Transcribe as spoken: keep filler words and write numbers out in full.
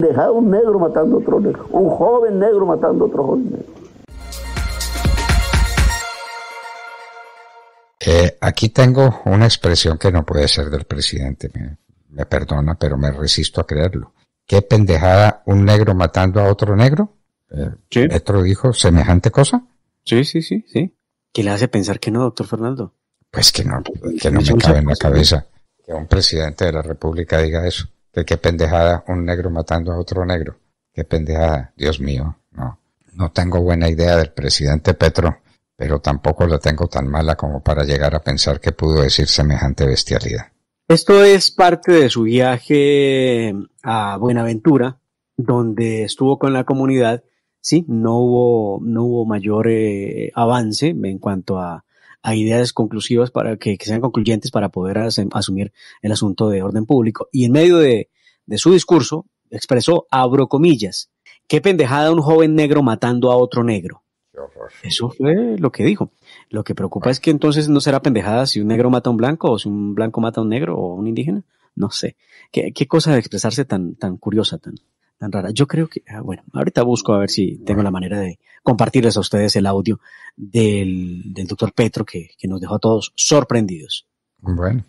Dejar un negro matando a otro negro, un joven negro matando a otro joven negro. Eh, aquí tengo una expresión que no puede ser del presidente, me, me perdona, pero me resisto a creerlo. ¿Qué pendejada, un negro matando a otro negro? Eh, ¿Sí? ¿Petro dijo semejante cosa? Sí, sí, sí, sí. ¿Qué le hace pensar que no, doctor Fernando? Pues que no, que no me cabe en la cabeza que un presidente de la República diga eso. Que qué pendejada, un negro matando a otro negro. Qué pendejada, Dios mío, no. No tengo buena idea del presidente Petro, pero tampoco la tengo tan mala como para llegar a pensar que pudo decir semejante bestialidad. Esto es parte de su viaje a Buenaventura, donde estuvo con la comunidad. Sí, no hubo, no hubo mayor eh, avance en cuanto a, a ideas conclusivas para que, que sean concluyentes para poder as, asumir el asunto de orden público. Y en medio de, de su discurso expresó, abro comillas, qué pendejada un joven negro matando a otro negro. Eso fue lo que dijo. Lo que preocupa es que entonces no será pendejada si un negro mata a un blanco o si un blanco mata a un negro o un indígena. No sé. ¿Qué, qué cosa de expresarse tan, tan curiosa, tan... tan rara. Yo creo que, bueno, ahorita busco a ver si tengo la manera de compartirles a ustedes el audio del, del doctor Petro que, que nos dejó a todos sorprendidos. Bueno,